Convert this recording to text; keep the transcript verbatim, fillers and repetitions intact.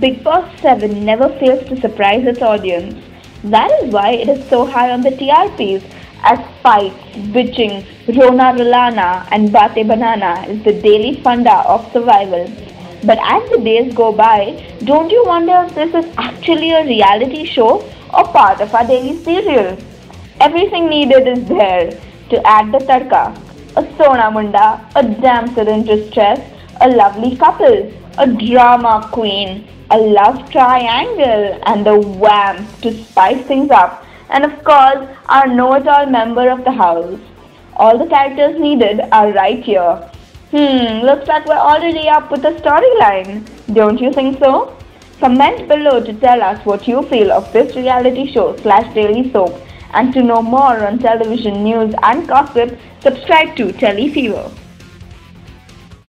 Bigg Boss seven never fails to surprise its audience. That is why it is so high on the T R Ps, as fights, bitching, Rona Rolana and Bate Banana is the daily funda of survival. But as the days go by, don't you wonder if this is actually a reality show or part of our daily serial? Everything needed is there to add the tadka. A Sona Munda, a damsel in distress, a lovely couple, a drama queen, a love triangle, and the wham to spice things up, and of course our know-it-all member of the house. All the characters needed are right here. Hmm, looks like we're already up with the storyline. Don't you think so? Comment below to tell us what you feel of this reality show slash daily soap. And to know more on television news and gossip, subscribe to TeleFever.